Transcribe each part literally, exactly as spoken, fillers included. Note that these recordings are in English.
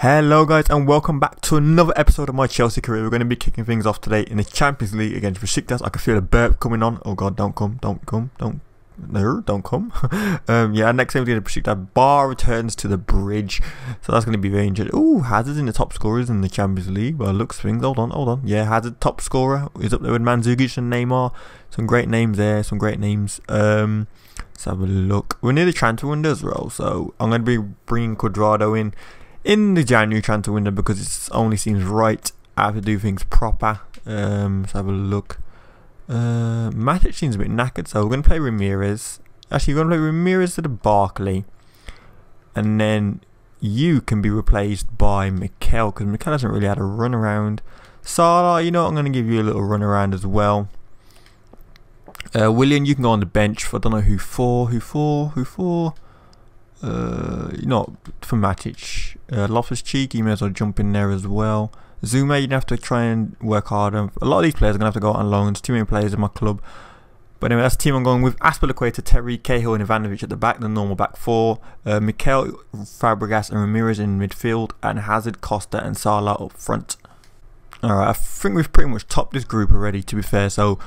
Hello guys and welcome back to another episode of my Chelsea career. We're going to be kicking things off today in the Champions League against Besiktas. I can feel the burp coming on. Oh god, don't come, don't come, don't, no, don't come. um, yeah, next time we get to Besiktas, Bar returns to the bridge. So that's going to be very interesting. Ooh, Hazard in the top scorers in the Champions League. Well, looks things, hold on, hold on. Yeah, Hazard top scorer is up there with Mandžukić and Neymar. Some great names there, some great names. Um, let's have a look. We're near the transfer window as well, so I'm going to be bringing Cuadrado in. in the January transfer window because it only seems right. I have to do things proper. Um, let's have a look. Uh, Matic seems a bit knackered, so we're going to play Ramires. Actually, we're going to play Ramires to the Barkley. And then you can be replaced by Mikel because Mikel hasn't really had a run around. Salah, you know what, I'm going to give you a little run around as well. Uh, Willian, you can go on the bench for I don't know who for, who for, who for. Uh, not for Matic. Uh, Loftus-Cheek, he may as well jump in there as well. Zouma, you'd have to try and work harder. A lot of these players are going to have to go out on loans. Too many players in my club. But anyway, that's the team I'm going with. Azpilicueta, Terry, Cahill and Ivanovic at the back, the normal back four. Uh, Mikel, Fàbregas and Ramires in midfield. And Hazard, Costa and Salah up front. Alright, I think we've pretty much topped this group already, to be fair. So,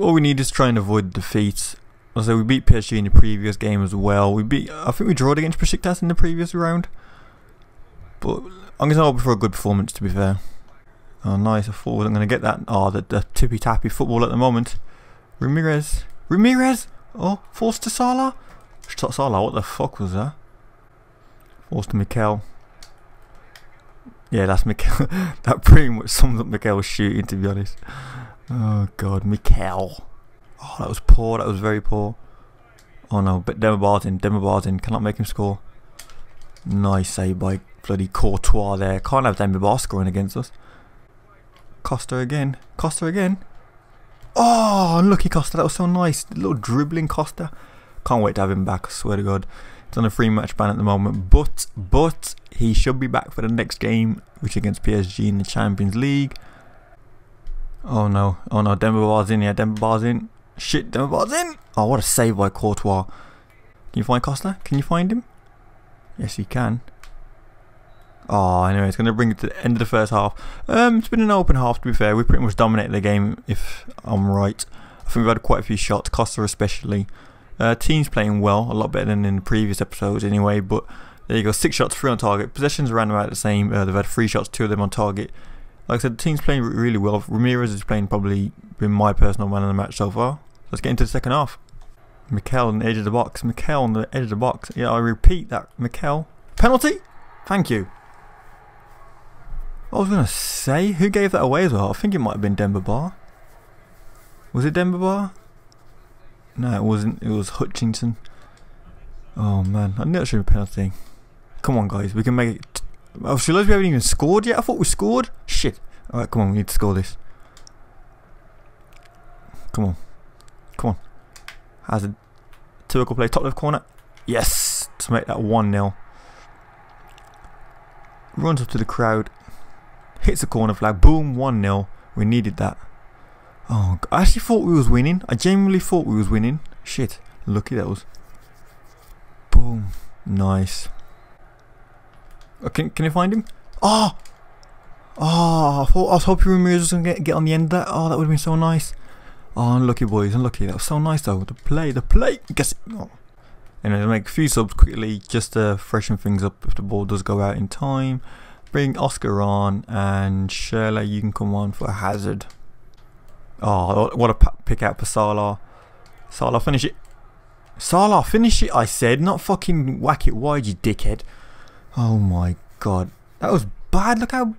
all we need is try and avoid defeat. So we beat P S G in the previous game as well. We beat, I think we drawed against Besiktas in the previous round. But I'm going to hope for a good performance, to be fair. Oh, nice. I thought I wasn't going to get that. Oh, the, the tippy-tappy football at the moment. Ramires. Ramires. Oh, force to Salah. Salah, what the fuck was that? Force to Mikel. Yeah, that's Mikel. That pretty much sums up Mikel's shooting, to be honest. Oh, God. Mikel. Oh, that was poor. That was very poor. Oh no, but Demba Ba's in. Demba Ba's in. Cannot make him score. Nice save by bloody Courtois there. Can't have Demba Ba scoring against us. Costa again. Costa again. Oh, unlucky Costa. That was so nice. A little dribbling Costa. Can't wait to have him back. I swear to God. He's on a free match ban at the moment. But, but, he should be back for the next game, which is against P S G in the Champions League. Oh no. Oh no, Demba Ba's in. Yeah, Demba Ba's in. Shit, Demba Ba's in! Oh, what a save by Courtois. Can you find Costa? Can you find him? Yes, he can. Oh, anyway, it's going to bring it to the end of the first half. Um, It's been an open half, to be fair. We pretty much dominated the game, if I'm right. I think we've had quite a few shots, Costa especially. Uh, team's playing well, a lot better than in the previous episodes anyway, but there you go. Six shots, three on target. Possessions around about the same. Uh, they've had three shots, two of them on target. Like I said, the team's playing really well. Ramires is playing probably been my personal man of the match so far. Let's get into the second half. Mikel on the edge of the box. Mikel on the edge of the box. Yeah, I repeat that. Mikel. Penalty? Thank you. I was going to say, who gave that away as well? I think it might have been Demba Ba. Was it Demba Ba? No, it wasn't. It was Hutchinson. Oh, man. I knew it should have been a penalty. Come on, guys. We can make it... Oh, she loves we haven't even scored yet. I thought we scored. Shit. Alright, come on. We need to score this. Come on. Come on. Hazard. Typical play. Top left corner. Yes. To make that one nil. Runs up to the crowd. Hits the corner flag. Boom. one nil. We needed that. Oh, I actually thought we was winning. I genuinely thought we was winning. Shit. Lucky that was. Boom. Nice. Can, can you find him? Oh! Oh, I, thought, I was hoping Ramires was going to get, get on the end of that. Oh, that would have been so nice. Oh, unlucky boys, unlucky. That was so nice though. The play, the play. Guess it. Oh. Anyway, I'll make a few subs quickly just to freshen things up if the ball does go out in time. Bring Oscar on and Shirley, you can come on for Hazard. Oh, what a pick out for Salah. Salah, finish it. Salah, finish it, I said. Not fucking whack it wide, you dickhead. Oh my god, that was bad. Look how,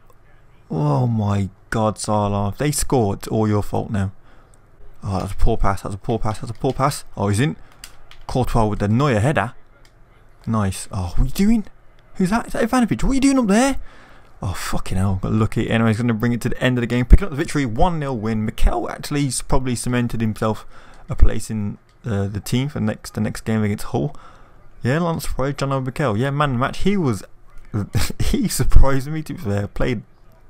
oh my god, Salah, if they scored, it's all your fault now. Oh, that's a poor pass, that's a poor pass, that's a poor pass. Oh, he's in. Courtois with the Neuer header. Nice. Oh, what are you doing? Who's that? Is that Ivanovic? What are you doing up there? Oh, fucking hell, got lucky. Anyway, he's going to bring it to the end of the game, picking up the victory, one nil win. Mikel actually probably cemented himself a place in uh, the team for next the next game against Hull. Yeah, I'm surprised. John Obi Mikel, yeah, man of the match. He was, he surprised me to be fair. Played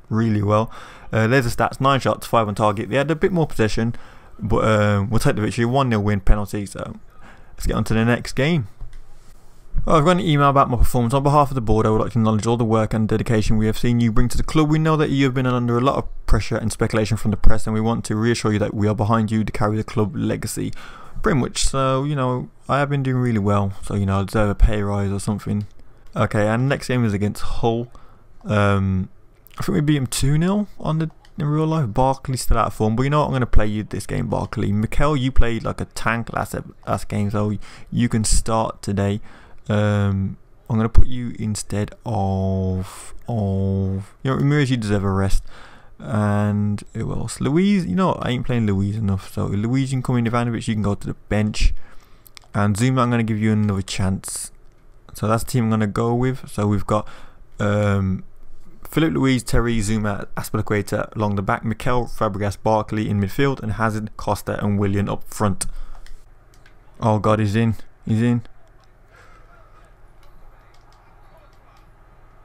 really well. Uh, there's the stats: nine shots, five on target. They had a bit more possession, but um, we'll take the victory. one nil win, penalty. So let's get on to the next game. Well, I've got an email about my performance. On behalf of the board, I would like to acknowledge all the work and dedication we have seen you bring to the club. We know that you have been under a lot of pressure and speculation from the press, and we want to reassure you that we are behind you to carry the club legacy. Pretty much, so, you know, I have been doing really well, so, you know, I deserve a pay rise or something. Okay, and next game is against Hull. Um, I think we beat him two nil on the in real life. Barkley's still out of form, but you know what, I'm going to play you this game, Barkley. Mikel, you played like a tank last, last game, so you can start today. Um, I'm going to put you instead of, of you know, Ramires, you deserve a rest. And who else? Louise, you know, I ain't playing Louise enough, so Louise, you can come in. Ivanovic, you can go to the bench. And Zouma, I'm going to give you another chance. So that's the team I'm going to go with. So we've got um, Filipe Luís, Terry, Zouma, Azpilicueta along the back, Mikel, Fàbregas, Barkley in midfield, and Hazard, Costa and Willian up front. Oh god, he's in, he's in.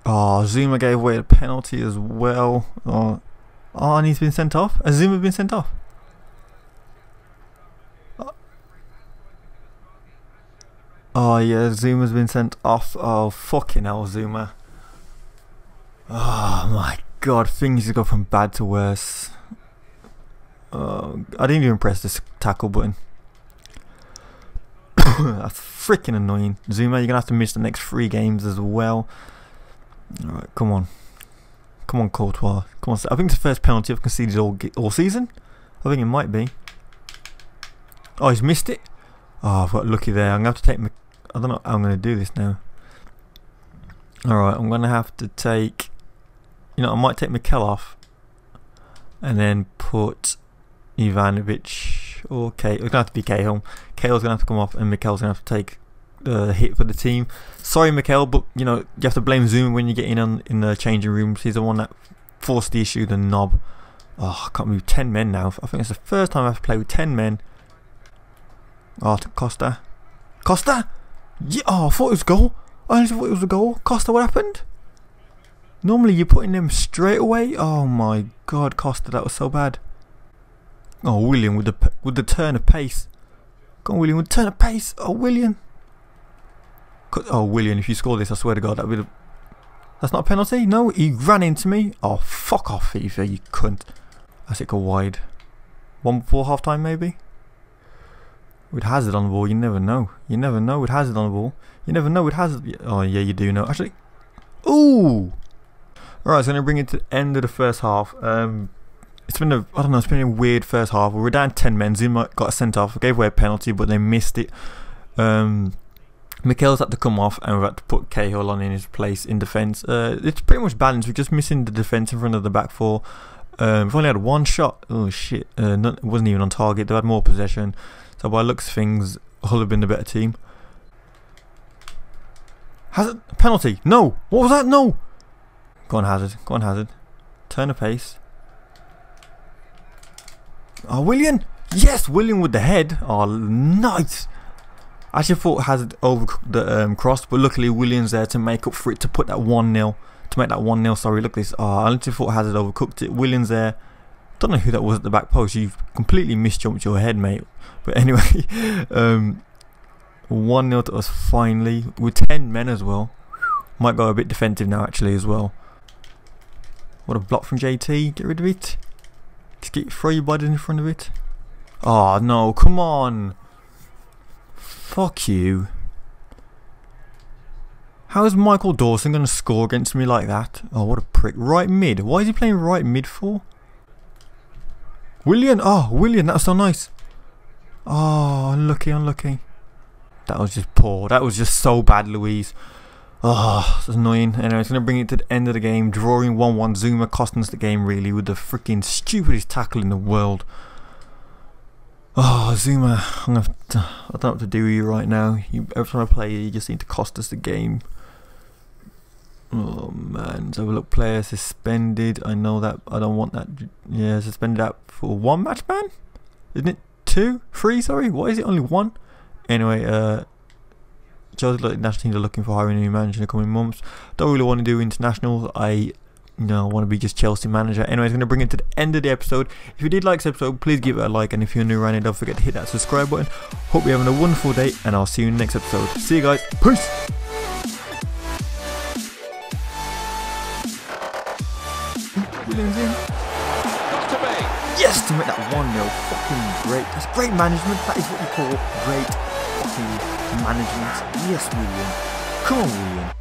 Oh, Zouma gave away a penalty as well. Oh, oh and he's been sent off? Has Zouma been sent off? Oh yeah, Zouma's been sent off. Oh fucking hell, Zouma. Oh my god, things have gone from bad to worse. Oh, I didn't even press this tackle button. That's freaking annoying. Zouma, you're gonna have to miss the next three games as well. Alright, come on. Come on, Courtois. Come on. I think it's the first penalty I've conceded all, all season. I think it might be. Oh, he's missed it. Oh, I've got lucky there. I'm going to have to take... my, I don't know how I'm going to do this now. Alright, I'm going to have to take... You know, I might take Mikel off. And then put Ivanovic or Cahill. It's going to have to be Cahill. Cahill's going to have to come off and Mikel's going to have to take the hit for the team. Sorry, Mikel, but, you know, you have to blame Zouma when you get in on, in the changing rooms. He's the one that forced the issue, the knob. Oh, I can't move ten men now. I think it's the first time I've to play with ten men. Oh, Costa. Costa? Yeah, oh, I thought it was a goal. I thought it was a goal. Costa, what happened? Normally you're putting them straight away. Oh my god, Costa, that was so bad. Oh, Willian with the with the turn of pace. Go on, Willian, with the turn of pace. Oh, Willian. Oh, Willian, if you score this, I swear to god, that would have... That's not a penalty? No, he ran into me. Oh, fuck off, FIFA, you cunt. That's it, go wide. One before half-time, maybe? With Hazard on the ball, you never know. You never know with Hazard on the ball. You never know with Hazard... Oh, yeah, you do know. Actually... Ooh! Alright, so I'm going to bring it to the end of the first half. Um, it's been a... I don't know, it's been a weird first half. We were down ten men. Zouma got sent off. Gave away a penalty, but they missed it. Um... Mikel's had to come off and we've had to put Cahill on in his place in defence. Uh, it's pretty much balanced. We're just missing the defence in front of the back four. Um, we've only had one shot. Oh shit, uh, none, it wasn't even on target. They had more possession. So by looks of things, Hull have been the better team. Hazard, penalty. No, what was that? No. Go on Hazard, go on Hazard. Turn a pace. Oh, Willian. Yes, Willian with the head. Oh, nice. I actually thought Hazard overcooked the um, cross, but luckily Willian's there to make up for it, to put that one nil, to make that one nil, sorry, look at this. Oh, I literally thought Hazard overcooked it. Willian's there. Don't know who that was at the back post. You've completely misjumped your head, mate. But anyway, um, one nil to us finally, with ten men as well. Might go a bit defensive now actually as well. What a block from J T, get rid of it. Just get three bodies in front of it. Oh no, come on. Fuck you. How is Michael Dawson going to score against me like that? Oh, what a prick. Right mid. Why is he playing right mid for? Willian. Oh, Willian. That was so nice. Oh, unlucky, unlucky. That was just poor. That was just so bad, Louise. Oh, it's annoying. Anyway, it's going to bring it to the end of the game. Drawing one one. Zouma costing us the game, really, with the freaking stupidest tackle in the world. Oh, Zouma, I'm gonna have to, I don't know what to do with you right now. You, every time I play you, you just need to cost us the game. Oh, man. So, look, player suspended. I know that. I don't want that. Yeah, suspended out for one match, man? Isn't it two? Three, sorry? Why is it only one? Anyway, uh, Chelsea national teams are looking for hiring a new manager in the coming months. Don't really want to do internationals. I No, I want to be just Chelsea manager. Anyway, it's going to bring it to the end of the episode. If you did like this episode, please give it a like. And if you're new around here, don't forget to hit that subscribe button. Hope you're having a wonderful day, and I'll see you in the next episode. See you guys. Peace. Willian's in. Got to be. Yes, to make that one nil. Fucking great. That's great management. That is what you call great fucking management. Yes, Willian. Come on, Willian.